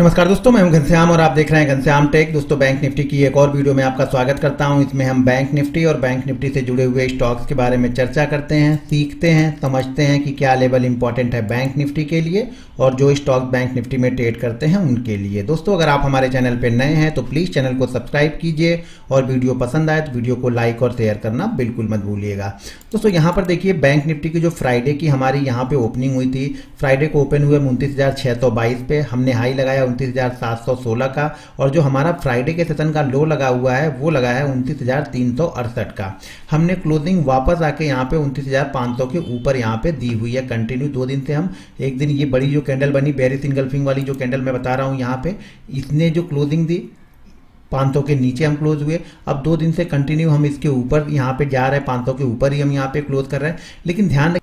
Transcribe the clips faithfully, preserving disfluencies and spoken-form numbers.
नमस्कार दोस्तों, मैं हूं घनश्याम और आप देख रहे हैं घनश्याम टेक। दोस्तों, बैंक निफ्टी की एक और वीडियो में आपका स्वागत करता हूं। इसमें हम बैंक निफ्टी और बैंक निफ्टी से जुड़े हुए स्टॉक्स के बारे में चर्चा करते हैं, सीखते हैं, समझते हैं कि क्या लेवल इंपॉर्टेंट है बैंक निफ्टी के लिए और जो स्टॉक बैंक निफ्टी में ट्रेड करते हैं उनके लिए। दोस्तों, अगर आप हमारे चैनल पर नए हैं तो प्लीज़ चैनल को सब्सक्राइब कीजिए और वीडियो पसंद आए तो वीडियो को लाइक और शेयर करना बिल्कुल मत भूलिएगा। दोस्तों, यहाँ पर देखिए बैंक निफ्टी की जो फ्राइडे की हमारी यहाँ पर ओपनिंग हुई थी, फ्राइडे को ओपन हुए उनतीस हज़ार छः सौ बाईस पे हमने हाई लगाया उनतीस हज़ार सात सौ सोलह का और जो हमारा फ्राइडे के सेशन का लो लगा हुआ है वो लगा है उनतीस हज़ार तीन सौ अड़सठ का। हमने क्लोजिंग वापस आके यहाँ पे उनतीस हज़ार पाँच सौ के ऊपर यहाँ पे दी हुई है। कंटिन्यू दो दिन से हम एक दिन ये बड़ी जो कैंडल बनी बेरिश इंगल्फिंग वाली जो कैंडल मैं बता रहा हूँ यहाँ पे, इसने जो क्लोजिंग दी पाँच सौ के नीचे हम क्लोज हुए। अब दो दिन से कंटिन्यू हम इसके ऊपर यहाँ पे जा रहे हैं, पाँच सौ के ऊपर ही हम यहाँ पे क्लोज कर रहे हैं। लेकिन ध्यान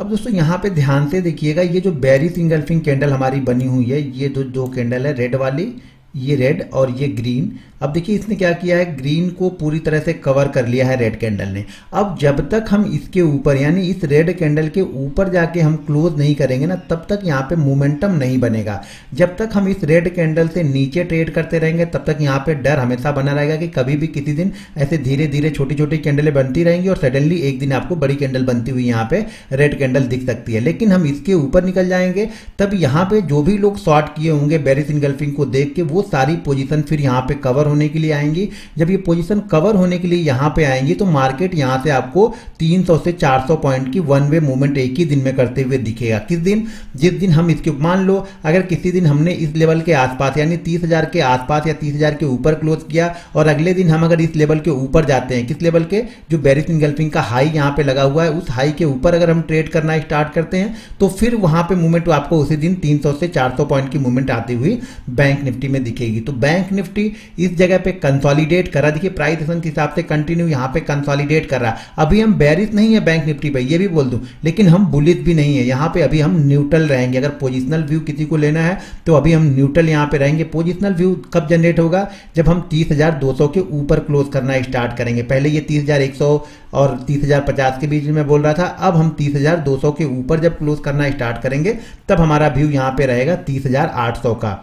अब दोस्तों यहाँ पे ध्यान से देखिएगा, ये जो बेरिश इंगल्फिंग कैंडल हमारी बनी हुई है, ये जो दो कैंडल है रेड वाली, ये रेड और ये ग्रीन। अब देखिए इसने क्या किया है, ग्रीन को पूरी तरह से कवर कर लिया है रेड कैंडल ने। अब जब तक हम इसके ऊपर यानी इस रेड कैंडल के ऊपर जाके हम क्लोज नहीं करेंगे ना, तब तक यहाँ पे मोमेंटम नहीं बनेगा। जब तक हम इस रेड कैंडल से नीचे ट्रेड करते रहेंगे तब तक यहाँ पे डर हमेशा बना रहेगा कि कभी भी किसी दिन ऐसे धीरे धीरे छोटी छोटी कैंडलें बनती रहेंगी और सडनली एक दिन आपको बड़ी कैंडल बनती हुई यहाँ पे रेड कैंडल दिख सकती है। लेकिन हम इसके ऊपर निकल जाएंगे तब यहाँ पे जो भी लोग शॉर्ट किए होंगे बेरिश इंगल्फिंग को देख के, वो सारी पोजीशन फिर यहाँ पे कवर होने के लिए आएंगी। जब ये पोजीशन कवर होने के लिए यहाँ पे आएंगी तो मार्केट यहाँ से आपको तीन सौ से चार सौ पॉइंट की वन वे मूवमेंट एक ही दिन में करते हुए दिखेगा। किस दिन? जिस दिन हम इसके मान लो अगर किसी दिन हमने इस लेवल के आसपास यानी तीस हज़ार के आसपास या तीस हज़ार के ऊपर क्लोज किया और अगले दिन हम अगर इस लेवल के ऊपर जाते हैं, किस लेवल के, जो बेरिश इंगल्फिंग का हाई यहाँ पे लगा हुआ है, उस हाई के ऊपर अगर हम ट्रेड करना स्टार्ट करते हैं तो फिर वहां पर मूवमेंट आपको उसी दिन तीन सौ से चार सौ पॉइंट की मूवमेंट आती हुई बैंक निफ्टी में दिखेगी। तो बैंक निफ्टी इस जगह पे कंसोलिडेट कर रहा, देखिए प्राइस एक्शन के हिसाब से कंटिन्यू यहां पे कंसोलिडेट कर रहा। अभी हम बेयरिश नहीं है बैंक निफ्टी पे, ये भी बोल दूं, लेकिन हम बुलिश भी नहीं है। यहां पे अभी हम न्यूट्रल रहेंगे। अगर पोजिशनल व्यू किसी को लेना है तो अभी हम न्यूट्रल यहां पे रहेंगे। पोजिशनल व्यू कब जनरेट होगा? जब हम तीस हजार दो सौ के ऊपर क्लोज करना स्टार्ट करेंगे। पहले ये तीस हजार एक सौ और तीस हजार पचास के बीच में बोल रहा था, अब हम तीस हजार दो सौ के ऊपर जब क्लोज करना स्टार्ट करेंगे तब हमारा व्यू यहां पर रहेगा तीस हजार आठ सौ का।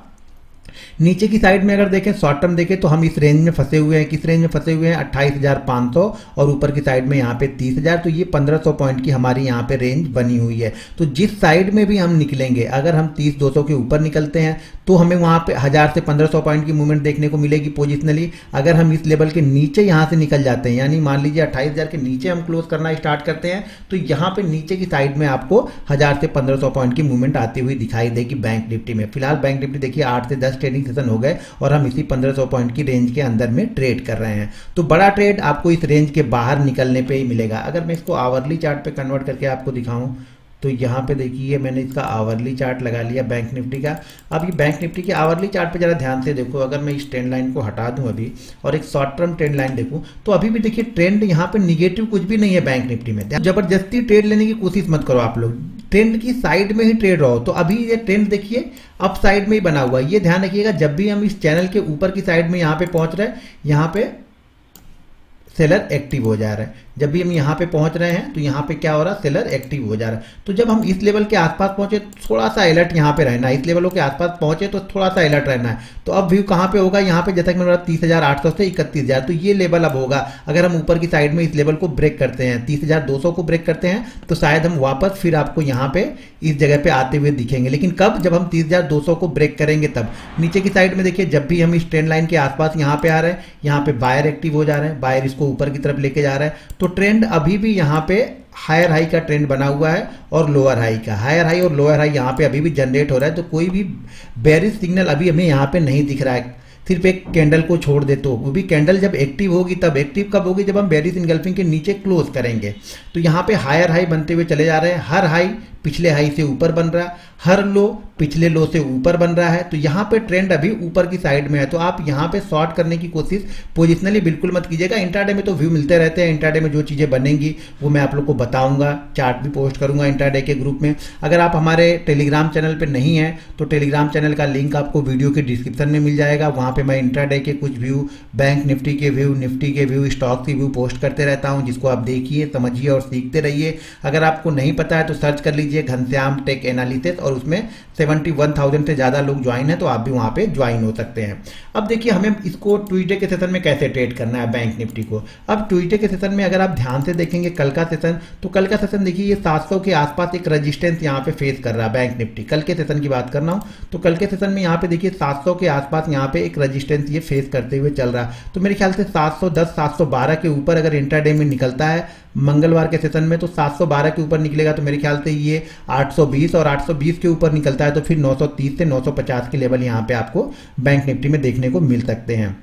नीचे की साइड में अगर देखें, शॉर्ट टर्म देखें तो हम इस रेंज में फंसे हुए हैं। किस रेंज में फंसे हुए हैं? अट्ठाईस हज़ार पाँच सौ और ऊपर की साइड में यहाँ पे तीस हज़ार। तो ये पंद्रह सौ पॉइंट की हमारी यहाँ पे रेंज बनी हुई है। तो जिस साइड में भी हम निकलेंगे, अगर हम तीस दो सौ के ऊपर निकलते हैं तो हमें वहाँ पे हज़ार से पंद्रह सौ पॉइंट की मूवमेंट देखने को मिलेगी पोजिशनली। अगर हम इस लेवल के नीचे यहाँ से निकल जाते हैं यानी मान लीजिए अट्ठाईस हज़ार के नीचे हम क्लोज करना स्टार्ट करते हैं तो यहाँ पर नीचे की साइड में आपको हज़ार से पंद्रह सौ पॉइंट की मूवमेंट आती हुई दिखाई देगी बैंक निफ्टी में। फिलहाल बैंक निफ्टी देखिए आठ से दस ट्रेडिंग सेशन हो गए और हम इसी पंद्रह सौ पॉइंट की रेंज के अंदर में ट्रेड कर रहे हैं। तो बड़ा ट्रेड आपको इस रेंज के बाहर निकलने पे ही मिलेगा। अगर मैं इसको आवरली चार्ट पे कन्वर्ट करके आपको दिखाऊं तो यहाँ पे देखिए मैंने इसका आवरली चार्ट लगा लिया बैंक निफ्टी का। अब ये बैंक निफ्टी के आवरली चार्ट पे ज़रा ध्यान से देखो। अगर मैं इस ट्रेंड लाइन को हटा दूं अभी और एक शॉर्ट टर्म ट्रेंड लाइन देखूं तो अभी भी देखिए ट्रेंड यहाँ पे निगेटिव कुछ भी नहीं है बैंक निफ्टी में। जबरदस्ती ट्रेड लेने की कोशिश मत करो आप लोग, ट्रेंड की साइड में ही ट्रेड रहो। तो अभी ये ट्रेंड देखिए अप साइड में ही बना हुआ है। ये ध्यान रखिएगा, जब भी हम इस चैनल के ऊपर की साइड में यहाँ पे पहुँच रहे हैं, यहाँ पे सेलर एक्टिव हो जा रहा है। जब भी हम यहाँ पे पहुँच रहे हैं तो यहाँ पे क्या हो रहा है, सेलर एक्टिव हो जा रहा है। तो जब हम इस लेवल के आसपास पहुँचे थोड़ा सा अलर्ट यहाँ पे रहना है। इस लेवलों के आसपास पहुँचे तो थोड़ा सा अलर्ट रहना है। तो अब व्यू कहाँ पे होगा? यहाँ पे जैसा कि मैंने बोला तीस हज़ार आठ सौ से इकतीस हज़ार तो ये लेवल अब होगा। अगर हम ऊपर की साइड में इस लेवल को ब्रेक करते हैं, तीस हज़ार दो सौ को ब्रेक करते हैं तो शायद हम वापस फिर आपको यहाँ पे इस जगह पे आते हुए दिखेंगे। लेकिन कब? जब हम तीस हज़ार दो सौ को ब्रेक करेंगे तब। नीचे की साइड में देखिए जब भी हम इस ट्रेंड लाइन के आसपास यहाँ पे आ रहे हैं, यहाँ पे बायर एक्टिव हो जा रहे हैं, बायर इसको ऊपर की तरफ लेके जा रहा है। तो ट्रेंड अभी भी यहाँ पे हायर हाई का ट्रेंड बना हुआ है और लोअर हाई का। हायर हाई और लोअर हाई यहाँ पे अभी भी जनरेट हो रहा है। तो कोई भी बेरिश सिग्नल अभी हमें यहाँ पे नहीं दिख रहा है, सिर्फ एक कैंडल को छोड़ दे तो। वो भी कैंडल जब एक्टिव होगी तब। एक्टिव कब होगी? जब हम बेरिश इंगल्फिंग के नीचे क्लोज करेंगे। तो यहाँ पे हायर हाई बनते हुए चले जा रहे हैं। हर हाई पिछले हाई से ऊपर बन रहा है, हर लो पिछले लो से ऊपर बन रहा है। तो यहाँ पे ट्रेंड अभी ऊपर की साइड में है। तो आप यहाँ पे शॉर्ट करने की कोशिश पोजिशनली बिल्कुल मत कीजिएगा। इंट्राडे में तो व्यू मिलते रहते हैं, इंट्राडे में जो चीज़ें बनेंगी वो मैं आप लोग को बताऊंगा, चार्ट भी पोस्ट करूंगा इंट्राडे के ग्रुप में। अगर आप हमारे टेलीग्राम चैनल पर नहीं हैं तो टेलीग्राम चैनल का लिंक आपको वीडियो के डिस्क्रिप्शन में मिल जाएगा। वहाँ पर मैं इंट्राडे के कुछ व्यू, बैंक निफ्टी के व्यू, निफ्टी के व्यू, स्टॉक के व्यू पोस्ट करते रहता हूँ, जिसको आप देखिए, समझिए और सीखते रहिए। अगर आपको नहीं पता है तो सर्च कर लीजिए घनश्याम टेक एनालिसिस और उसमें इकहत्तर हज़ार से ज़्यादा लोग ज्वाइन हैं, तो आप भी वहाँ पे ज्वाइन हो सकते हैं। अब देखिए हमें इसको ट्यूजडे के सेशन में कैसे ट्रेड करना है बैंक निफ्टी को। अब ट्यूजडे के सेशन में अगर आप ध्यान से देखेंगे कल का सेशन, तो कल का सेशन देखिए ये सात सौ के आसपास एक रजिस्टेंस यहाँ पे फेस कर रहा है बैंक निफ्टी। कल के सेशन की बात कर रहा हूँ, तो कल के सेशन में यहाँ पे देखिए सात सौ के आसपास यहाँ पे एक रजिस्टेंस ये फेस करते हुए चल रहा है। तो मेरे ख्याल से सात सौ दस सात सौ बारह के ऊपर अगर इंट्राडे में निकलता है मंगलवार के सेशन में, तो सात सौ बारह के ऊपर निकलेगा तो मेरे ख्याल से ये आठ सौ बीस, और आठ सौ बीस के ऊपर निकलता है तो फिर नौ सौ तीस से नौ सौ पचास के लेवल यहाँ पे आपको बैंक निफ्टी में देखने को मिल सकते हैं।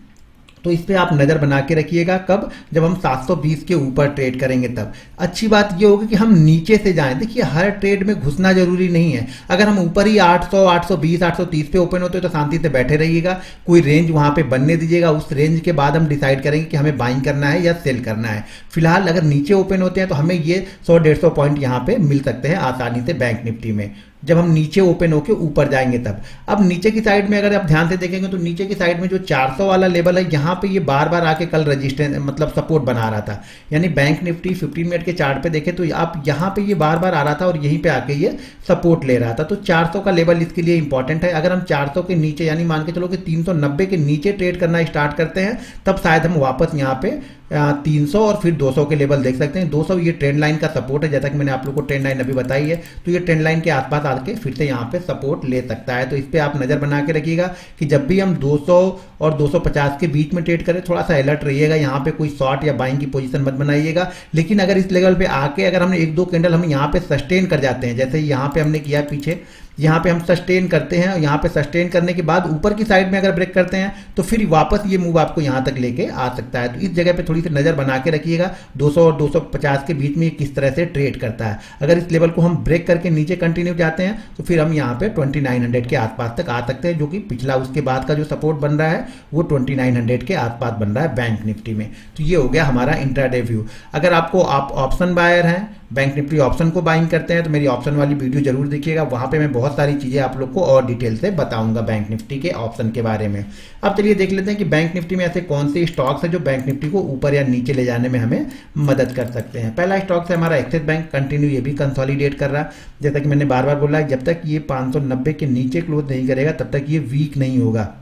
तो इस पर आप नज़र बना के रखिएगा, कब, जब हम सात सौ बीस के ऊपर ट्रेड करेंगे तब। अच्छी बात ये होगी कि हम नीचे से जाएं। देखिए हर ट्रेड में घुसना जरूरी नहीं है, अगर हम ऊपर ही आठ सौ, आठ सौ बीस, आठ सौ तीस पे ओपन होते हैं तो शांति से बैठे रहिएगा, कोई रेंज वहाँ पे बनने दीजिएगा, उस रेंज के बाद हम डिसाइड करेंगे कि हमें बाइंग करना है या सेल करना है। फिलहाल अगर नीचे ओपन होते हैं तो हमें ये सौ डेढ़ सौ पॉइंट यहाँ पे मिल सकते हैं आसानी से बैंक निफ्टी में, जब हम नीचे ओपन होकर ऊपर जाएंगे तब। अब नीचे की साइड में अगर आप ध्यान से देखेंगे तो नीचे की साइड में जो चार सौ वाला लेवल है यहाँ पे ये बार बार आके कल रेजिस्टेंस मतलब सपोर्ट बना रहा था, यानी बैंक निफ्टी पंद्रह मिनट के चार्ट पे देखें तो आप यहाँ पे ये बार बार आ रहा था और यहीं पे आके ये सपोर्ट ले रहा था। तो चार सौ का लेवल इसके लिए इंपॉर्टेंट है। अगर हम चार सौ के नीचे यानी मान के चलो कि तीन सौ नब्बे के नीचे ट्रेड करना स्टार्ट करते हैं तब शायद हम वापस यहाँ पे तीन सौ और फिर दो सौ के लेवल देख सकते हैं। दो सौ ये ट्रेंड लाइन का सपोर्ट है, जैसा कि मैंने आप लोगों को ट्रेंड लाइन अभी बताई है, तो ये ट्रेंड लाइन के आसपास आके फिर से यहाँ पे सपोर्ट ले सकता है। तो इस पर आप नज़र बना के रखिएगा कि जब भी हम दो सौ और दो सौ पचास के बीच में ट्रेड करें थोड़ा सा अलर्ट रहिएगा, यहाँ पे कोई शॉर्ट या बाइंग की पोजीशन मत बनाइएगा। लेकिन अगर इस लेवल पर आके अगर हमने एक दो कैंडल हम यहाँ पर सस्टेन कर जाते हैं, जैसे यहाँ पर हमने किया पीछे, यहाँ पे हम सस्टेन करते हैं, यहाँ पे सस्टेन करने के बाद ऊपर की साइड में अगर ब्रेक करते हैं तो फिर वापस ये मूव आपको यहाँ तक लेके आ सकता है। तो इस जगह पे थोड़ी सी नज़र बना के रखिएगा दो सौ और दो सौ पचास के बीच में किस तरह से ट्रेड करता है। अगर इस लेवल को हम ब्रेक करके नीचे कंटिन्यू जाते हैं तो फिर हम यहाँ पे उनतीस सौ के आसपास तक आ सकते हैं, जो कि पिछला उसके बाद का जो सपोर्ट बन रहा है वो उनतीस सौ के आसपास बन रहा है बैंक निफ्टी में। तो ये हो गया हमारा इंट्राडे व्यू। अगर आपको आप ऑप्शन बायर हैं, बैंक निफ्टी ऑप्शन को बाइंग करते हैं, तो मेरी ऑप्शन वाली वीडियो जरूर देखिएगा, वहाँ पे मैं बहुत सारी चीज़ें आप लोग को और डिटेल से बताऊंगा बैंक निफ्टी के ऑप्शन के बारे में। अब चलिए देख लेते हैं कि बैंक निफ्टी में ऐसे कौन से स्टॉक्स हैं जो बैंक निफ्टी को ऊपर या नीचे ले जाने में हमें मदद कर सकते हैं। पहला स्टॉक्स है हमारा एक्सिस बैंक, कंटिन्यू ये भी कंसॉलीडेट कर रहा है। जैसा कि मैंने बार बार बोला जब तक ये पाँच सौ नब्बे के नीचे क्लोज नहीं करेगा तब तक ये वीक नहीं होगा।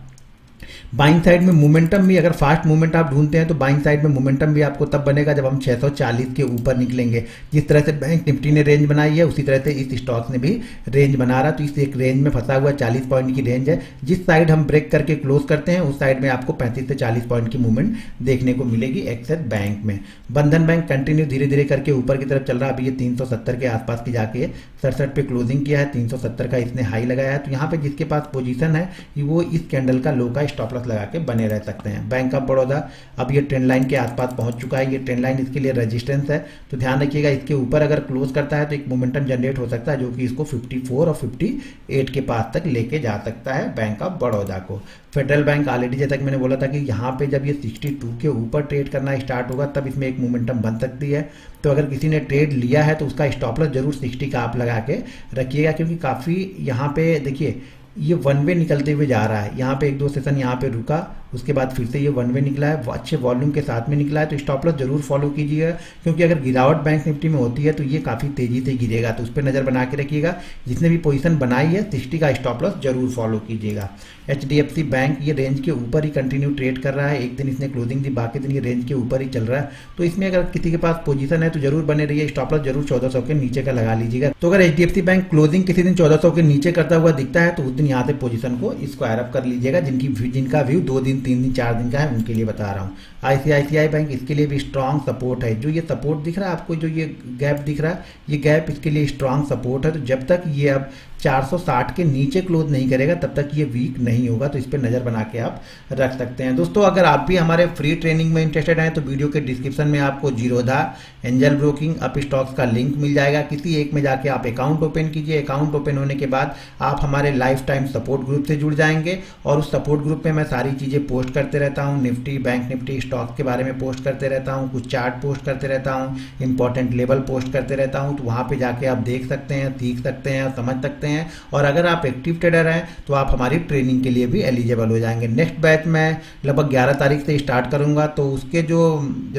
बाइंग साइड में मोमेंटम भी अगर फास्ट मूवमेंट आप ढूंढते हैं तो बाइंग साइड में मोमेंटम भी आपको तब बनेगा जब हम छह सौ चालीस के ऊपर निकलेंगे। जिस तरह से बैंक निफ्टी ने रेंज बनाई है उसी तरह से इस स्टॉक ने भी रेंज बना रहा, तो इस एक रेंज में फंसा हुआ चालीस पॉइंट की रेंज है, जिस साइड हम ब्रेक करके क्लोज करते हैं उस साइड में आपको पैंतीस से चालीस पॉइंट की मूवमेंट देखने को मिलेगी एक्सिस बैंक में। बंधन बैंक कंटिन्यू धीरे धीरे करके ऊपर की तरफ चल रहा है, अभी ये तीन सौ सत्तर के आसपास की जाके सड़सठ पे क्लोजिंग किया है, तीन सौ सत्तर का इसने हाई लगाया है। तो यहाँ पे जिसके पास पोजीशन है वो इस कैंडल का लो का स्टॉप लॉस लगा के बने रह सकते हैं। बैंक ऑफ बड़ौदा अब ये ट्रेंड लाइन के आसपास पहुंच चुका है, ये ट्रेंड लाइन इसके लिए रेजिस्टेंस है, तो ध्यान रखिएगा इसके ऊपर अगर क्लोज करता है तो एक मोमेंटम जनरेट हो सकता है जो कि इसको चौवन और अट्ठावन के पास तक लेके जा सकता है बैंक ऑफ बड़ौदा को। फेडरल बैंक ऑलरेडी जैसा कि मैंने बोला था कि यहाँ पे जब ये बासठ के ऊपर ट्रेड करना स्टार्ट होगा तब इसमें एक मोमेंटम बन सकती है। तो अगर किसी ने ट्रेड लिया है तो उसका स्टॉप लॉस जरूर साठ का आप लगा के रखिएगा, क्योंकि काफ़ी यहाँ पे देखिए ये वन वे निकलते हुए जा रहा है। यहाँ पे एक दो सेशन यहाँ पे रुका, उसके बाद फिर से ये वन वे निकला है, अच्छे वॉल्यूम के साथ में निकला है, तो स्टॉप लॉस जरूर फॉलो कीजिएगा, क्योंकि अगर गिरावट बैंक निफ्टी में होती है तो ये काफ़ी तेज़ी से गिरेगा, तो उस पर नज़र बना के रखिएगा। जिसने भी पोजीशन बनाई है सिक्सटी का स्टॉप लॉस जरूर फॉलो कीजिएगा। H D F C bank ये रेंज के ऊपर ही कंटिन्यू ट्रेड कर रहा है, एक दिन इसने क्लोजिंग दी, बाकी दिन ये रेंज के ऊपर ही चल रहा है, तो इसमें अगर किसी के पास पोजीशन है तो जरूर बने रहिए, स्टॉप लॉस जरूर चौदह सौ के नीचे का लगा लीजिएगा। तो अगर H D F C bank closing किसी दिन चौदह सौ के नीचे करता हुआ दिखता है तो उस दिन यहाँ से पोजीशन को स्क्वायर अप कर लीजिएगा, जिनकी जिनका व्यू दो दिन तीन दिन चार दिन का है उनके लिए बता रहा हूँ। आईसीआईसीआई बैंक इसके लिए भी स्ट्रांग सपोर्ट है, जो ये सपोर्ट दिख रहा है आपको, जो ये गैप दिख रहा है ये गैप इसके लिए स्ट्रांग सपोर्ट है। तो जब तक ये अब चार सौ साठ के नीचे क्लोज नहीं करेगा तब तक ये वीक नहीं होगा, तो इस पर नज़र बना के आप रख सकते हैं। दोस्तों अगर आप भी हमारे फ्री ट्रेनिंग में इंटरेस्टेड हैं तो वीडियो के डिस्क्रिप्शन में आपको Zerodha, Angel broking, Upstox का लिंक मिल जाएगा, किसी एक में जाके आप अकाउंट ओपन कीजिए। अकाउंट ओपन होने के बाद आप हमारे लाइफ टाइम सपोर्ट ग्रुप से जुड़ जाएंगे, और उस सपोर्ट ग्रुप में मैं सारी चीज़ें पोस्ट करते रहता हूँ, निफ्टी बैंक निफ्टी स्टॉक के बारे में पोस्ट करते रहता हूँ, कुछ चार्ट पोस्ट करते रहता हूँ, इंपॉर्टेंट लेवल पोस्ट करते रहता हूँ, तो वहाँ पर जाके आप देख सकते हैं, सीख सकते हैं, समझ सकते हैं। और अगर आप एक्टिव ट्रेडर हैं तो आप हमारी ट्रेनिंग के लिए भी एलिजिबल हो जाएंगे। नेक्स्ट बैच में लगभग ग्यारह तारीख से स्टार्ट करूंगा, तो उसके जो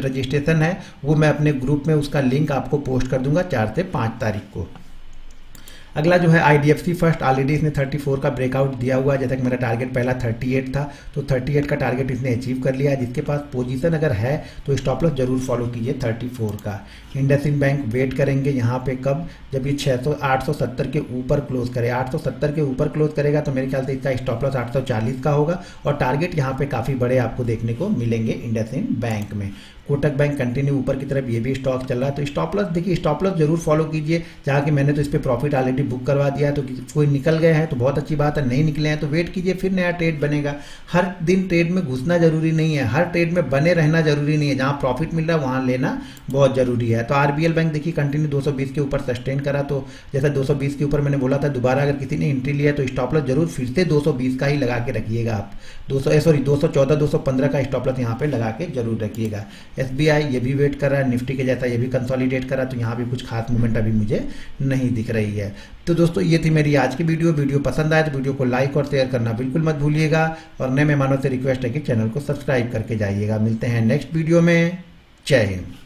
रजिस्ट्रेशन है वो मैं अपने ग्रुप में उसका लिंक आपको पोस्ट कर दूंगा चार से पाँच तारीख को। अगला जो है आईडीएफसी फर्स्ट, ऑलरेडी इसने थर्टी फोर का ब्रेकआउट दिया हुआ है। जैसा कि मेरा टारगेट पहला थर्टी एट था, तो थर्टी एट का टारगेट इसने अचीव कर लिया है। जिसके पास पोजीशन अगर है तो स्टॉप लॉस जरूर फॉलो कीजिए थर्टी फोर का। इंडस इंड बैंक वेट करेंगे यहाँ पे, कब, जब ये छः सौ आठ सौ सत्तर के ऊपर क्लोज करे। आठ सौ सत्तर के ऊपर क्लोज करेगा तो मेरे ख्याल से इसका स्टॉप लॉस आठ सौ चालीस का होगा और टारगेट यहाँ पे काफ़ी बड़े आपको देखने को मिलेंगे इंडस इंड बैंक में। कोटक बैंक कंटिन्यू ऊपर की तरफ ये भी स्टॉक चल रहा है, तो स्टॉप लॉस देखिए, स्टॉप लॉस जरूर फॉलो कीजिए। जहाँ कि मैंने तो इस पर प्रॉफिट ऑलरेडी बुक करवा दिया है, तो कोई निकल गए हैं तो बहुत अच्छी बात है, नहीं निकले हैं तो वेट कीजिए, फिर नया ट्रेड बनेगा। हर दिन ट्रेड में घुसना जरूरी नहीं है, हर ट्रेड में बने रहना जरूरी नहीं है, जहाँ प्रॉफिट मिल रहा है वहाँ लेना बहुत जरूरी है। तो आरबीएल बैंक देखिए कंटिन्यू दो सौ बीस के ऊपर सस्टेन करा, तो जैसा दो सौ बीस के ऊपर मैंने बोला था, दोबारा अगर किसी ने एंट्री लिया तो स्टॉप लॉस जरूर फिर से दो सौ बीस का ही लगा के रखिएगा आप। दो सौ सॉरी दो सौ चौदह दो सौ पंद्रह का स्टॉप लॉस यहाँ पे लगा के जरूर रखिएगा। एसबीआई ये भी वेट कर रहा है, निफ्टी के जैसा ये भी कंसोलिडेट करा, तो यहाँ भी कुछ खास मूवमेंट अभी मुझे नहीं दिख रही है। तो दोस्तों ये थी मेरी आज की वीडियो। वीडियो पसंद आए तो वीडियो को लाइक और शेयर करना बिल्कुल मत भूलिएगा, और नए मेहमानों से रिक्वेस्ट है कि चैनल को सब्सक्राइब करके जाइएगा। मिलते हैं नेक्स्ट वीडियो में, जय हिंद।